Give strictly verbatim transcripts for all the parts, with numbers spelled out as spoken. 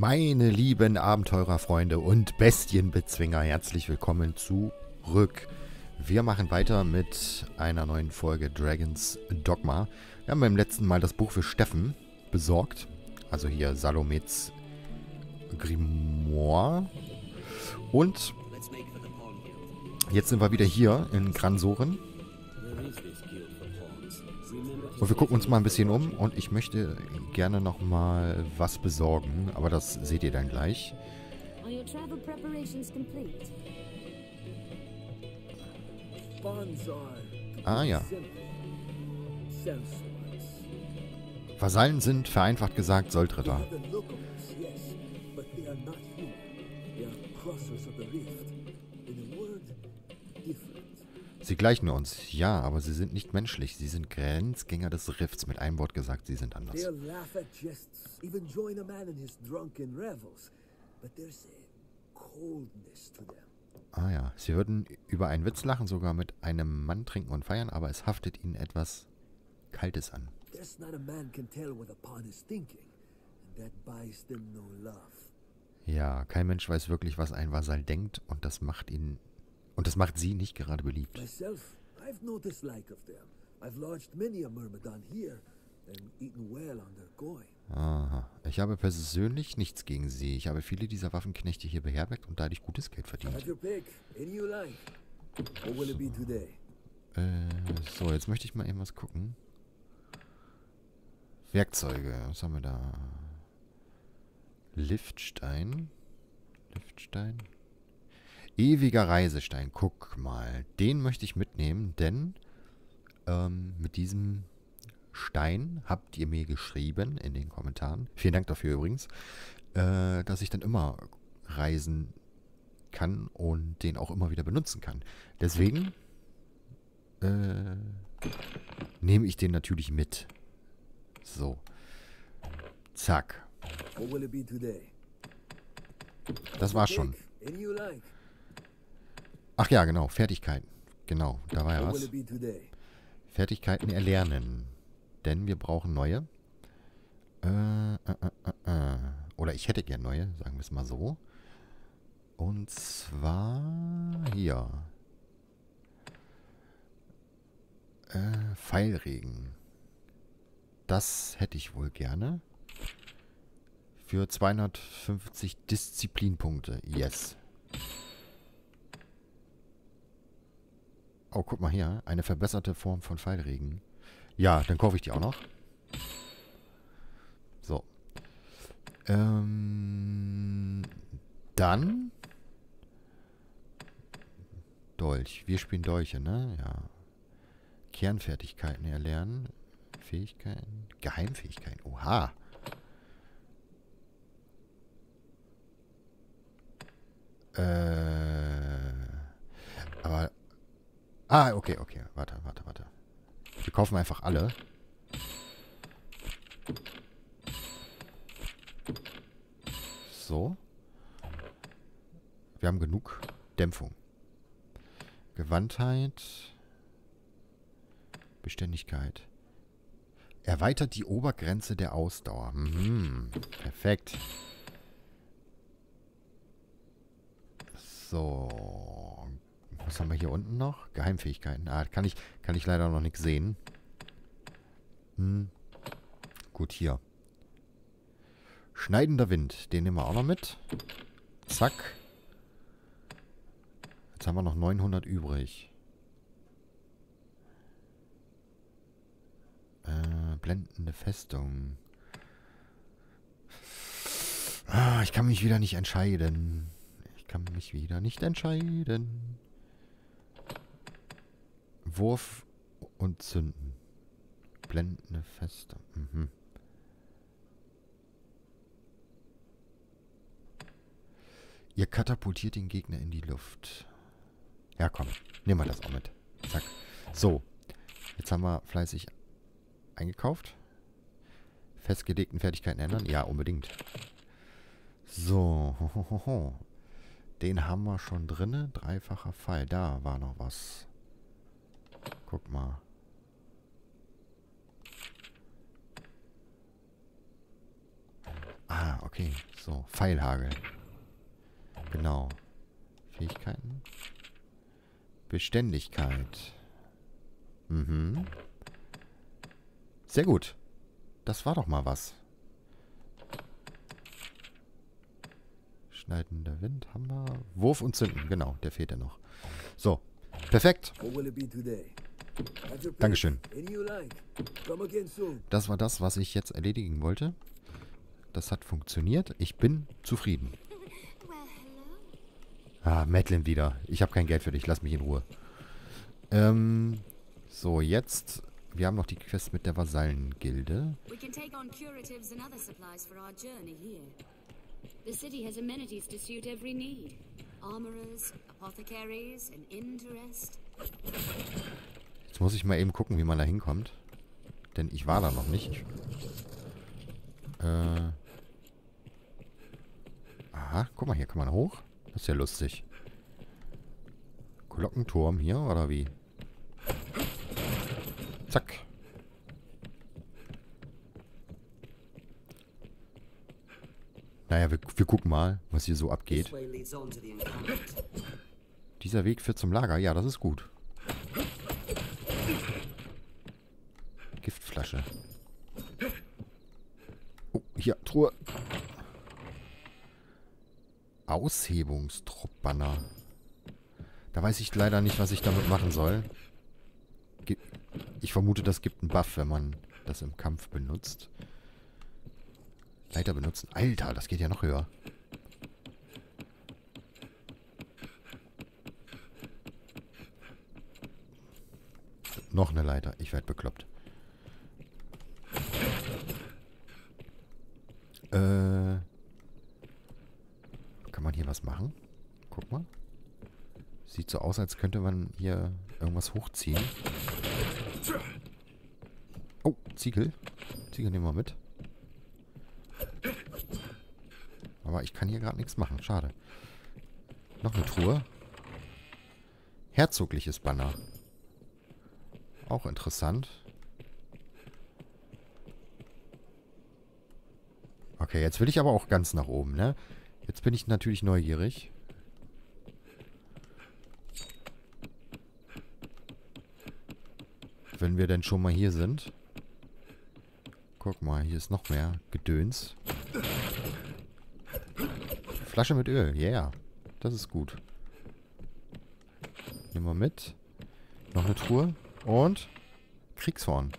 Meine lieben Abenteurerfreunde und Bestienbezwinger, herzlich willkommen zurück. Wir machen weiter mit einer neuen Folge Dragon's Dogma. Wir haben beim letzten Mal das Buch für Steffen besorgt. Also hier Salomits Grimoire. Und jetzt sind wir wieder hier in Gran Soren. Und wir gucken uns mal ein bisschen um und ich möchte gerne nochmal was besorgen, aber das seht ihr dann gleich. Ah ja. Vasallen sind, vereinfacht gesagt, Soldritter. Sie gleichen uns, ja, aber sie sind nicht menschlich. Sie sind Grenzgänger des Rifts. Mit einem Wort gesagt, sie sind anders. Ah ja, sie würden über einen Witz lachen, sogar mit einem Mann trinken und feiern, aber es haftet ihnen etwas Kaltes an. Ja, kein Mensch weiß wirklich, was ein Vasall denkt und das macht ihn... Und das macht sie nicht gerade beliebt. Aha. Ich habe persönlich nichts gegen sie. Ich habe viele dieser Waffenknechte hier beherbergt und dadurch gutes Geld verdient. So. Äh, so, jetzt möchte ich mal eben was gucken. Werkzeuge. Was haben wir da? Liftstein. Liftstein. Ewiger Reisestein, guck mal. Den möchte ich mitnehmen, denn ähm, mit diesem Stein habt ihr mir geschrieben in den Kommentaren. Vielen Dank dafür übrigens, äh, dass ich dann immer reisen kann und den auch immer wieder benutzen kann. Deswegen äh, nehme ich den natürlich mit. So. Zack. Das war's schon. Ach ja, genau. Fertigkeiten. Genau, da war ja was. Fertigkeiten erlernen. Denn wir brauchen neue. Äh, äh, äh, äh. Oder ich hätte gern neue, sagen wir es mal so. Und zwar hier. Äh, Pfeilregen. Das hätte ich wohl gerne. Für zweihundertfünfzig Disziplinpunkte. Yes. Oh, guck mal hier. Eine verbesserte Form von Pfeilregen. Ja, dann kaufe ich die auch noch. So. Ähm, dann. Dolch. Wir spielen Dolche, ne? Ja. Kernfertigkeiten erlernen. Fähigkeiten. Geheimfähigkeiten. Oha. Äh. Aber... Ah, okay, okay. Warte, warte, warte. Wir kaufen einfach alle. So. Wir haben genug Dämpfung. Gewandtheit. Beständigkeit. Erweitert die Obergrenze der Ausdauer. Mhm. Perfekt. So. Was haben wir hier unten noch? Geheimfähigkeiten. Ah, kann ich, kann ich leider noch nichts sehen. Hm. Gut, hier. Schneidender Wind. Den nehmen wir auch noch mit. Zack. Jetzt haben wir noch neunhundert übrig. Äh, blendende Festung. Ah, ich kann mich wieder nicht entscheiden. Ich kann mich wieder nicht entscheiden. Wurf und Zünden. Blendende Festung. Mhm. Ihr katapultiert den Gegner in die Luft. Ja, komm. Nehmen wir das auch mit. Zack. So. Jetzt haben wir fleißig eingekauft. Festgelegten Fertigkeiten ändern. Ja, unbedingt. So. Hohoho. Den haben wir schon drinne. Dreifacher Fall. Da war noch was. Guck mal. Ah, okay. So, Pfeilhagel. Genau. Fähigkeiten. Beständigkeit. Mhm. Sehr gut. Das war doch mal was. Schneidender Wind haben wir. Wurf und Zünden. Genau, der fehlt ja noch. So. Perfekt. Dankeschön. Das war das, was ich jetzt erledigen wollte. Das hat funktioniert. Ich bin zufrieden. Ah, Madeline wieder. Ich habe kein Geld für dich. Lass mich in Ruhe. Ähm, so, jetzt... Wir haben noch die Quest mit der Vasallengilde. Jetzt muss ich mal eben gucken, wie man da hinkommt. Denn ich war da noch nicht. Äh. Aha, guck mal, hier kann man hoch. Das ist ja lustig. Glockenturm hier, oder wie? Zack. Naja, wir, wir gucken mal, was hier so abgeht. Dieser Weg führt zum Lager. Ja, das ist gut. Giftflasche. Oh, hier, Truhe. Aushebungstrupp-Banner. Da weiß ich leider nicht, was ich damit machen soll. Ge Ich vermute, das gibt einen Buff, wenn man das im Kampf benutzt. Leiter benutzen. Alter, das geht ja noch höher. Noch eine Leiter. Ich werde bekloppt. Äh. Kann man hier was machen? Guck mal. Sieht so aus, als könnte man hier irgendwas hochziehen. Oh, Ziegel. Ziegel nehmen wir mit. Aber ich kann hier gerade nichts machen. Schade. Noch eine Truhe. Herzogliches Banner. Auch interessant. Okay, jetzt will ich aber auch ganz nach oben, ne? Jetzt bin ich natürlich neugierig. Wenn wir denn schon mal hier sind. Guck mal, hier ist noch mehr Gedöns. Flasche mit Öl. Ja, yeah, das ist gut. Nehmen wir mit. Noch eine Truhe. Und Kriegshorn.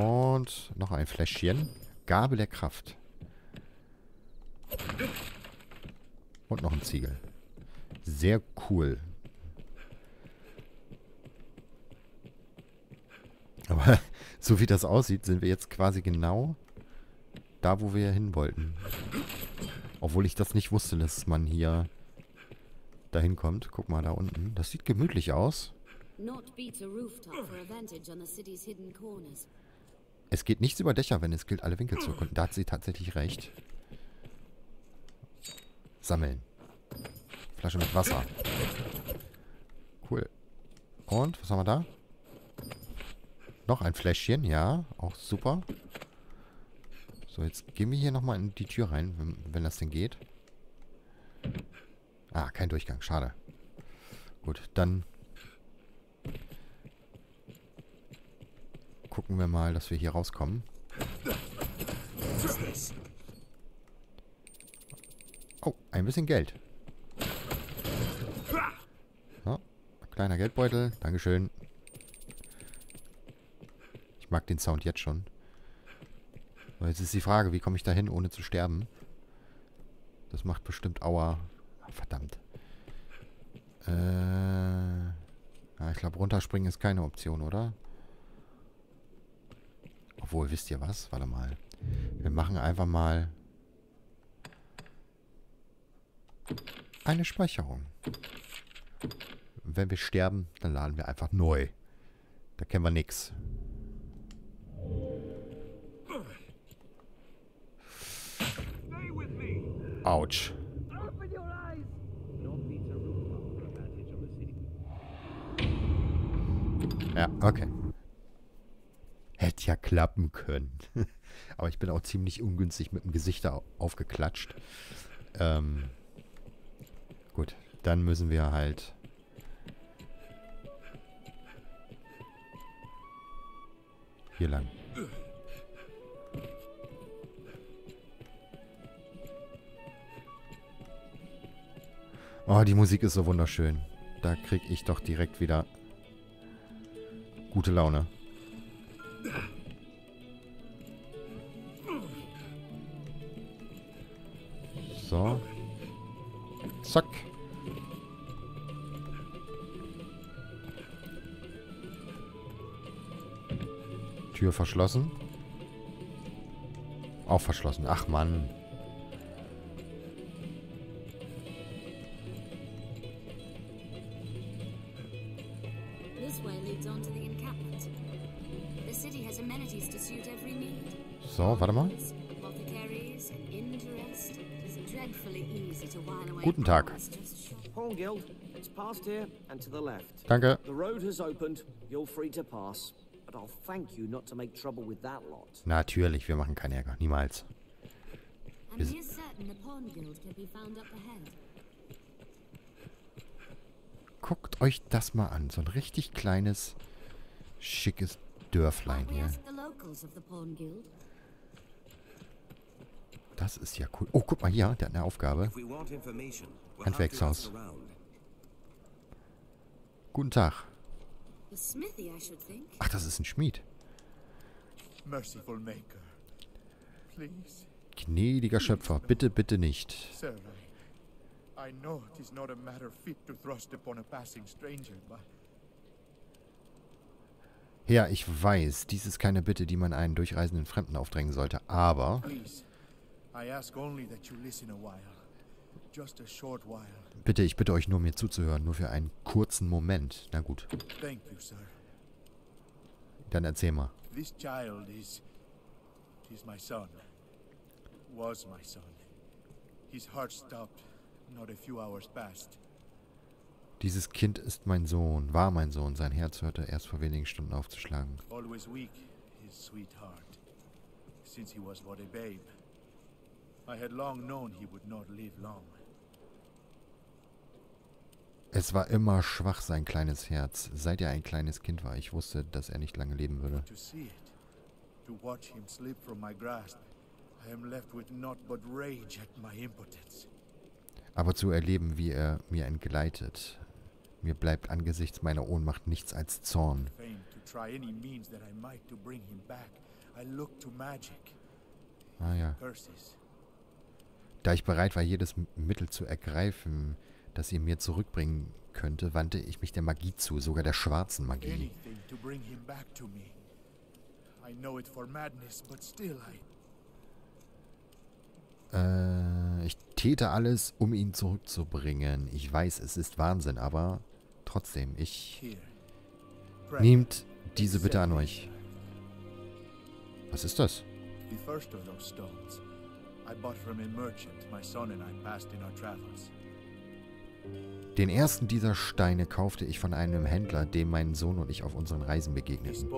Und noch ein Fläschchen. Gabel der Kraft. Und noch ein Ziegel. Sehr cool. Aber so wie das aussieht, sind wir jetzt quasi genau da, wo wir hin wollten. Obwohl ich das nicht wusste, dass man hier dahin kommt. Guck mal da unten. Das sieht gemütlich aus. Es geht nichts über Dächer, wenn es gilt, alle Winkel zu erkunden. Da hat sie tatsächlich recht. Sammeln. Flasche mit Wasser. Cool. Und, was haben wir da? Noch ein Fläschchen, ja. Auch super. So, jetzt gehen wir hier nochmal in die Tür rein, wenn, wenn das denn geht. Ah, kein Durchgang. Schade. Gut, dann gucken wir mal, dass wir hier rauskommen. Oh, ein bisschen Geld. Kleiner Geldbeutel. Dankeschön. Ich mag den Sound jetzt schon. Aber jetzt ist die Frage, wie komme ich da hin, ohne zu sterben? Das macht bestimmt Aua. Verdammt. Äh, ja, ich glaube, runterspringen ist keine Option, oder? Obwohl, wisst ihr was? Warte mal. Wir machen einfach mal eine Speicherung. Wenn wir sterben, dann laden wir einfach neu. Da kennen wir nichts. Autsch. Ja, okay. ja klappen können. Aber ich bin auch ziemlich ungünstig mit dem Gesicht da aufgeklatscht. Ähm, gut, dann müssen wir halt... hier lang. Oh, die Musik ist so wunderschön. Da kriege ich doch direkt wieder gute Laune. So. Zack. Tür verschlossen. Auch verschlossen. Ach Mann. So, warte mal. Guten Tag. Danke. Natürlich, wir machen keinen Ärger. Niemals. Wir Guckt euch das mal an. So ein richtig kleines, schickes Dörflein hier. Das ist ja cool. Oh, guck mal hier, der hat eine Aufgabe. Handwerkshaus. Guten Tag. Ach, das ist ein Schmied. Gnädiger Schöpfer, bitte, bitte nicht. Ja, ich weiß, dies ist keine Bitte, die man einen durchreisenden Fremden aufdrängen sollte, aber... Bitte, ich bitte euch nur, mir zuzuhören, nur für einen kurzen Moment. Na gut. Dann erzähl mal. Dieses Kind ist mein Sohn, war mein Sohn. Sein Herz hörte erst vor wenigen Stunden aufzuschlagen. Es war immer schwach, sein kleines Herz. Seit er ein kleines Kind war, ich wusste, dass er nicht lange leben würde. Aber zu erleben, wie er mir entgleitet, mir bleibt angesichts meiner Ohnmacht nichts als Zorn. Ah ja. Da ich bereit war, jedes Mittel zu ergreifen, das ihn mir zurückbringen könnte, wandte ich mich der Magie zu, sogar der schwarzen Magie. Äh, ich täte alles, um ihn zurückzubringen. Ich weiß, es ist Wahnsinn, aber trotzdem, ich... Nehmt diese bitte an euch. Was ist das? The first of those stones. Den ersten dieser Steine kaufte ich von einem Händler, dem mein Sohn und ich auf unseren Reisen begegneten.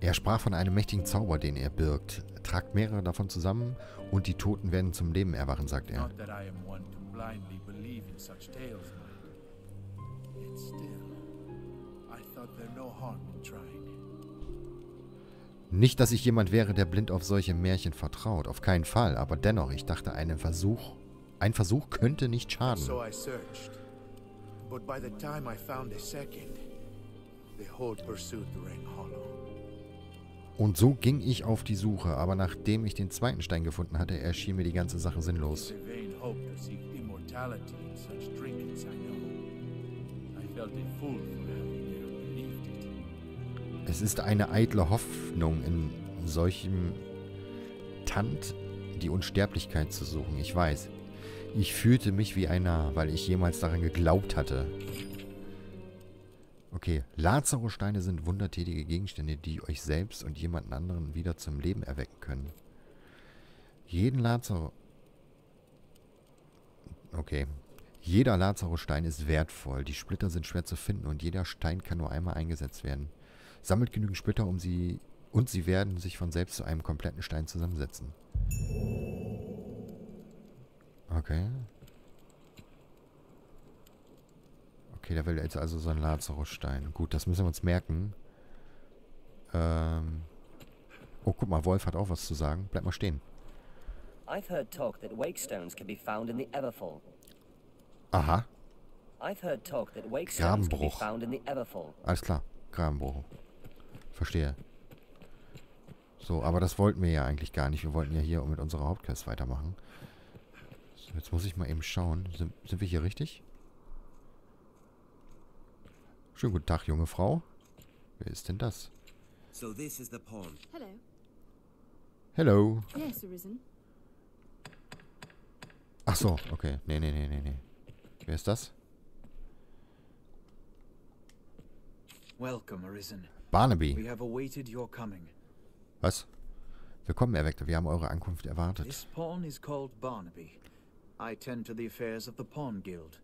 Er sprach von einem mächtigen Zauber, den er birgt. Tragt mehrere davon zusammen und die Toten werden zum Leben erwachen, sagt er. Nicht, dass ich jemand wäre, der blind auf solche Märchen vertraut. Auf keinen Fall. Aber dennoch, ich dachte, einen Versuch, ein Versuch könnte nicht schaden. Und so ging ich auf die Suche. Aber nachdem ich den zweiten Stein gefunden hatte, erschien mir die ganze Sache sinnlos. Es ist eine eitle Hoffnung, in solchem Tand die Unsterblichkeit zu suchen. Ich weiß. Ich fühlte mich wie ein Narr, weil ich jemals daran geglaubt hatte. Okay. Lazarus-Steine sind wundertätige Gegenstände, die euch selbst und jemanden anderen wieder zum Leben erwecken können. Jeden Lazarus... Okay. Jeder Lazarus-Stein ist wertvoll. Die Splitter sind schwer zu finden und jeder Stein kann nur einmal eingesetzt werden. Sammelt genügend Splitter, um sie und sie werden sich von selbst zu einem kompletten Stein zusammensetzen. Okay. Okay, da will jetzt also so ein Lazarus-Stein. Gut, das müssen wir uns merken. Ähm oh, guck mal, Wolf hat auch was zu sagen. Bleib mal stehen. I've heard talk that wakestones can be found in the Everfall. Aha. I've heard talk that wakestones can be found in the Everfall. Alles klar, Grabenbruch. Verstehe. So, aber das wollten wir ja eigentlich gar nicht. Wir wollten ja hier mit unserer Hauptquest weitermachen. So, jetzt muss ich mal eben schauen. Sind, sind wir hier richtig? Schönen guten Tag, junge Frau. Wer ist denn das? So this is the pawn. Hello. Hello. Yes, Arisen. Ach so, okay. Nee, nee, nee, nee, nee. Wer ist das? Welcome, Arisen. Barnaby. We have awaited your coming. Was? Willkommen, Erweckter. Wir haben eure Ankunft erwartet. This pawn is called Barnaby. I tend to the affairs of the Pawn Guild.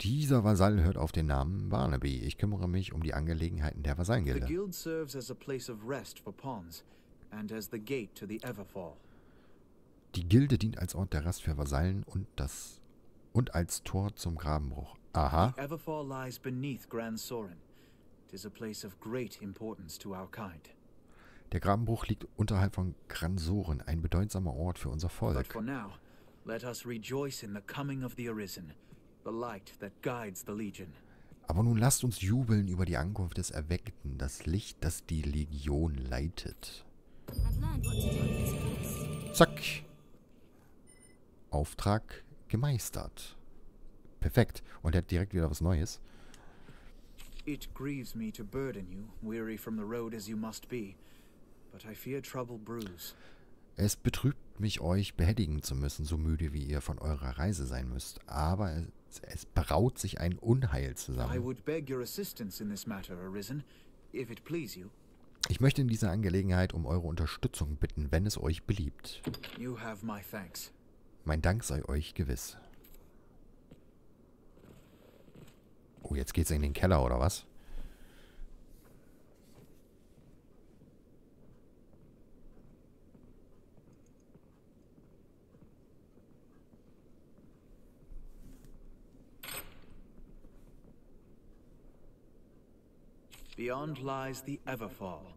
Dieser Vasall hört auf den Namen Barnaby. Ich kümmere mich um die Angelegenheiten der Vasallengilde. The guild serves as a place of rest for pawns and as the gate to the Everfall. Die Gilde dient als Ort der Rast für Vasallen und das und als Tor zum Grabenbruch. Aha. The Everfall lies beneath Gran Soren. It is a place of great importance to our kind. Der Grabenbruch liegt unterhalb von Gran Soren, ein bedeutsamer Ort für unser Volk. But for now, let us rejoice in the coming of the Arisen, the light that guides the Legion. Aber nun lasst uns jubeln über die Ankunft des Erweckten, das Licht, das die Legion leitet. Zack. Auftrag gemeistert. Perfekt. Und er hat direkt wieder was Neues. It grieves me to burden you, weary from the road as you must be. But I fear trouble brews. Es betrübt mich, euch behelligen zu müssen, so müde wie ihr von eurer Reise sein müsst. Aber es, es braut sich ein Unheil zusammen. Ich möchte in dieser Angelegenheit um eure Unterstützung bitten, wenn es euch beliebt. You have my thanks. Mein Dank sei euch gewiss. Oh, jetzt geht's in den Keller, oder was? Beyond lies the Everfall,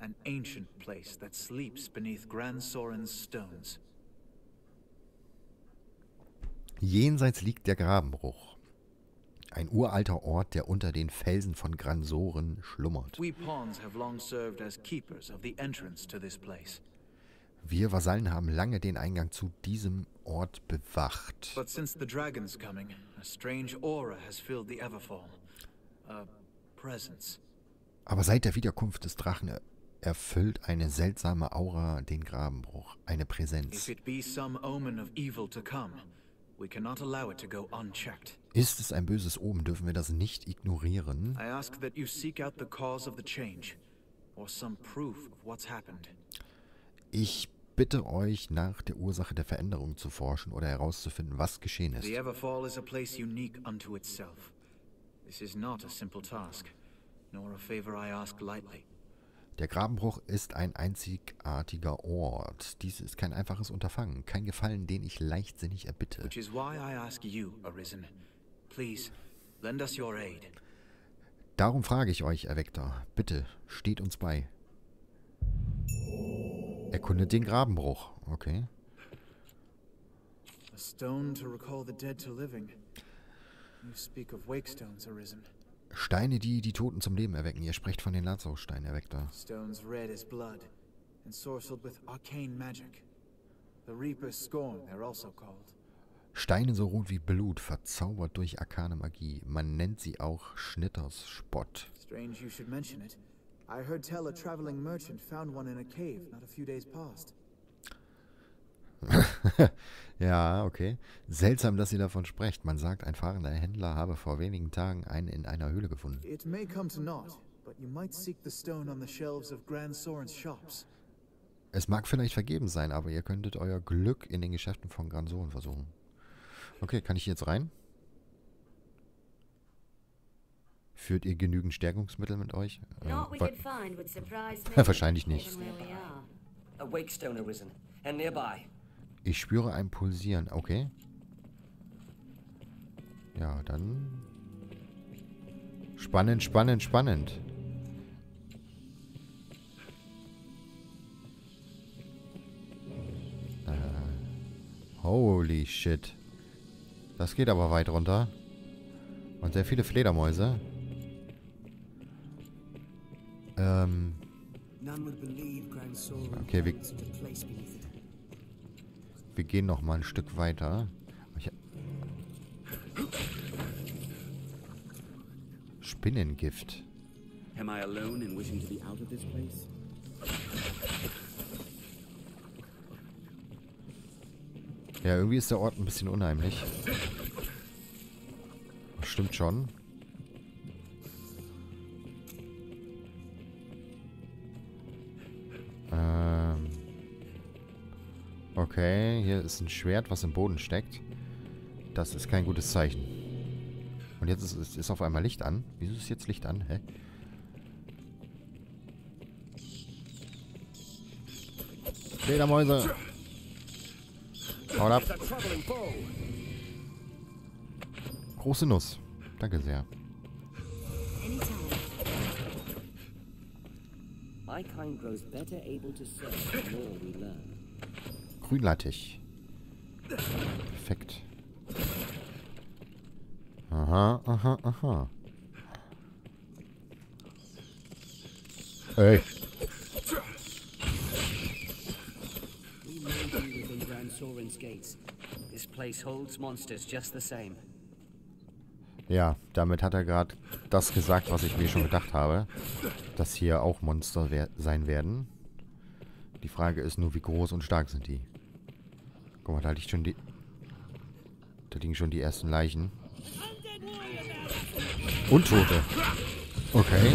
an ancient place that sleeps beneath Gran Soren's stones. Jenseits liegt der Grabenbruch, ein uralter Ort, der unter den Felsen von Gran Soren schlummert. Wir Vasallen haben lange den Eingang zu diesem Ort bewacht. But since the dragon's coming, a strange aura has filled the Everfall. A presence. Aber seit der Wiederkunft des Drachen erfüllt eine seltsame Aura den Grabenbruch, eine Präsenz. Ist es ein böses Omen, dürfen wir das nicht ignorieren? Ich bitte euch, nach der Ursache der Veränderung zu forschen oder herauszufinden, was geschehen ist. The Everfall is a place unique unto itself. This is not a simple task. Der Grabenbruch ist ein einzigartiger Ort. Dies ist kein einfaches Unterfangen, kein Gefallen, den ich leichtsinnig erbitte. Darum frage ich euch, Erweckter. Bitte, steht uns bei. Erkundet den Grabenbruch. Okay. A stone to recall the dead to living. You speak of wakestones, Arisen. Steine, die die Toten zum Leben erwecken. Ihr sprecht von den Lazarus-Steinen, Erweckter. Steine so rot wie Blut, verzaubert durch arkane Magie. Man nennt sie auch Schnitters-Spott. Ja, okay. Seltsam, dass ihr davon sprecht. Man sagt, ein fahrender Händler habe vor wenigen Tagen einen in einer Höhle gefunden. Es mag vielleicht vergeben sein, aber ihr könntet euer Glück in den Geschäften von Gran Soren versuchen. Okay, kann ich jetzt rein? Führt ihr genügend Stärkungsmittel mit euch? Äh, wa wahrscheinlich nicht. Ich spüre ein Pulsieren. Okay. Ja, dann... Spannend, spannend, spannend. Äh, holy shit. Das geht aber weit runter. Und sehr viele Fledermäuse. Ähm. Okay, wir, wir gehen noch mal ein Stück weiter. Ich, Spinnengift. Ja, irgendwie ist der Ort ein bisschen unheimlich. Das stimmt schon. Ähm okay, hier ist ein Schwert, was im Boden steckt. Das ist kein gutes Zeichen. Und jetzt ist, ist, ist auf einmal Licht an. Wieso ist jetzt Licht an? Hä? Fledermäuse! Haut ab! Große Nuss. Danke sehr. Grünlattich. Perfekt. Aha, aha, aha. Ey. We may be within Gran Soren's gates. This place holds monsters just the same. Ja, damit hat er gerade das gesagt, was ich mir schon gedacht habe. Dass hier auch Monster wer- sein werden. Die Frage ist nur, wie groß und stark sind die? Guck mal, da liegt schon die... Da liegen schon die ersten Leichen. Und Tote. Okay.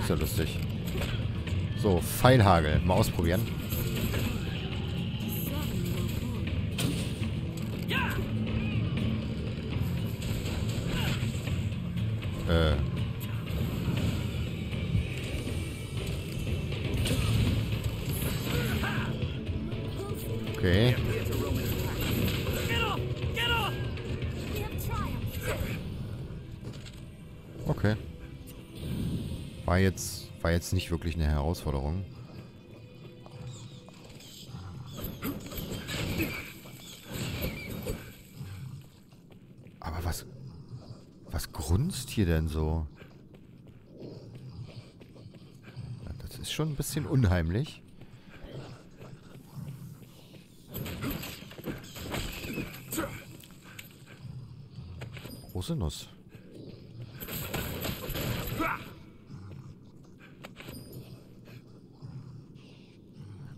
Ist ja lustig. So, Pfeilhagel. Mal ausprobieren. Äh. Okay. Okay. War jetzt, war jetzt nicht wirklich eine Herausforderung. Aber was... Was grunzt hier denn so? Das ist schon ein bisschen unheimlich. Große Nuss.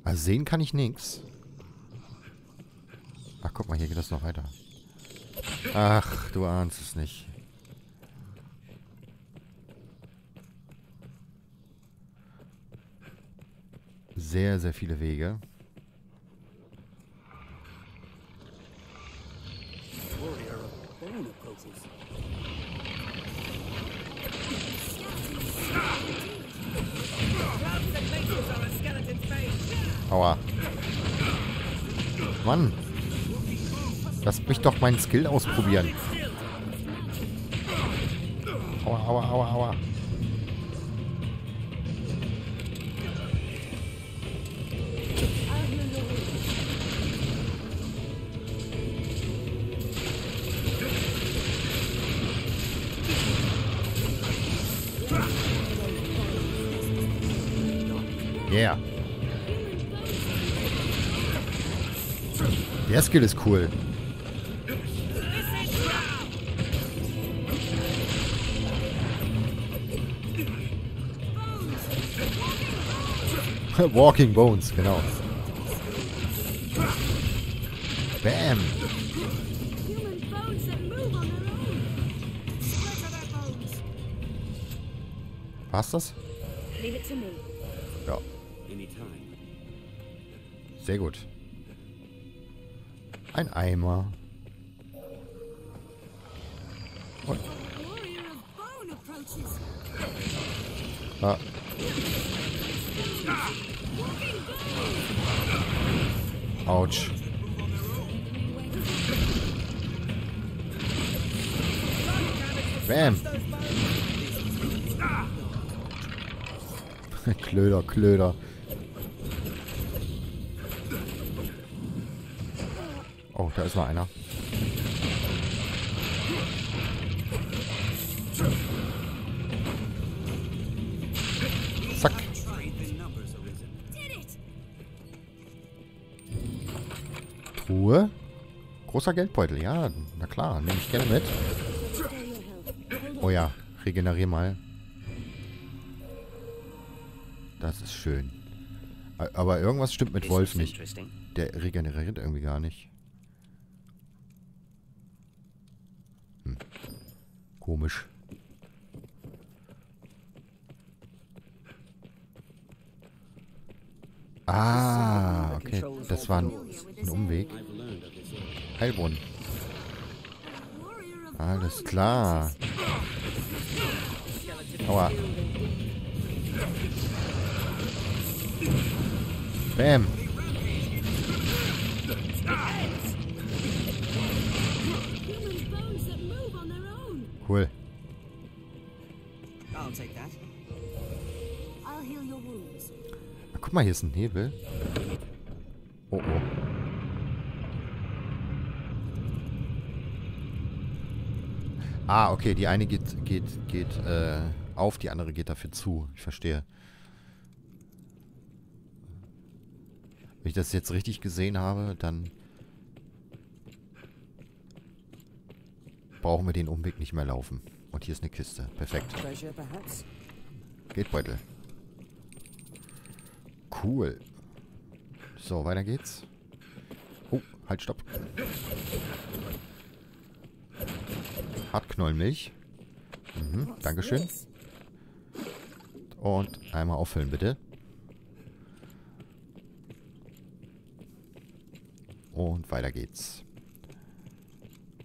Also sehen kann ich nichts. Ach, guck mal, hier geht das noch weiter. Ach, du ahnst es nicht. Sehr, sehr viele Wege. Aua. Mann. Lass mich doch meinen Skill ausprobieren. Aua, aua, aua, aua. Yeah. Der Skill ist cool. Walking Bones, genau. Bam. War's das? Ja. Sehr gut. Ein Eimer. Und ah. Autsch. Bam. Klöder, Klöder. Oh, da ist noch einer. Zack. Truhe. Großer Geldbeutel, ja. Na klar, nehme ich gerne mit. Oh ja, regenerier mal. Das ist schön. Aber irgendwas stimmt mit Wolf nicht. Der regeneriert irgendwie gar nicht. Hm. Komisch. Ah, okay. Das war ein, ein Umweg. Heilbrunnen. Alles klar. Aua. Bam. Cool. Ah, guck mal, hier ist ein Hebel. Oh oh. Ah, okay, die eine geht, geht, geht äh, auf, die andere geht dafür zu. Ich verstehe. Wenn ich das jetzt richtig gesehen habe, dann brauchen wir den Umweg nicht mehr laufen. Und hier ist eine Kiste. Perfekt. Geldbeutel. Cool. So, weiter geht's. Oh, halt, stopp. Hartknollenmilch. Mhm, dankeschön. Und einmal auffüllen, bitte. Und weiter geht's.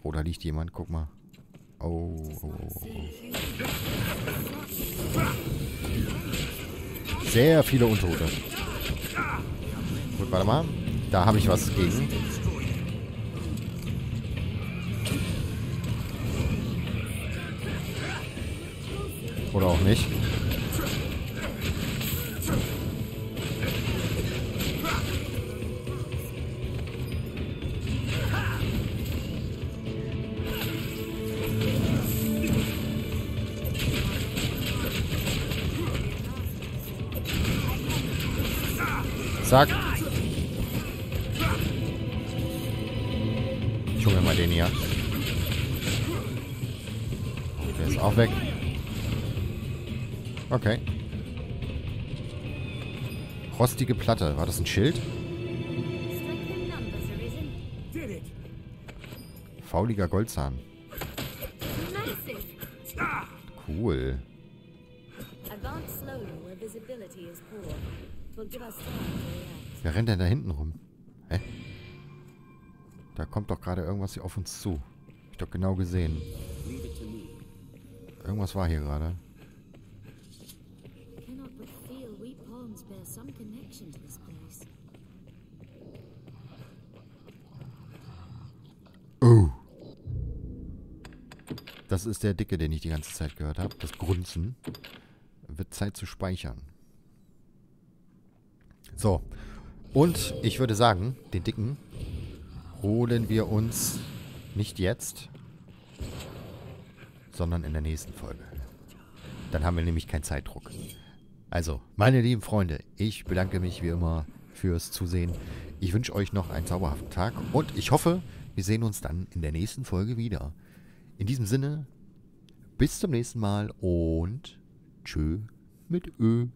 Oh, da liegt jemand. Guck mal. Oh, oh, oh, oh. Sehr viele Untote. Gut, warte mal. Da habe ich was gegen. Oder auch nicht. Zack. Ich hole mir mal den hier. Und der ist auch weg. Okay. Rostige Platte. War das ein Schild? Fauliger Goldzahn. Cool. Wer rennt denn da hinten rum? Hä? Da kommt doch gerade irgendwas hier auf uns zu. Hab ich doch genau gesehen. Irgendwas war hier gerade. Oh. Das ist der Dicke, den ich die ganze Zeit gehört habe. Das Grunzen. Wird Zeit zu speichern. So. Und ich würde sagen, den Dicken holen wir uns nicht jetzt, sondern in der nächsten Folge. Dann haben wir nämlich keinen Zeitdruck. Also, meine lieben Freunde, ich bedanke mich wie immer fürs Zusehen. Ich wünsche euch noch einen zauberhaften Tag und ich hoffe, wir sehen uns dann in der nächsten Folge wieder. In diesem Sinne, bis zum nächsten Mal und tschö mit Ö.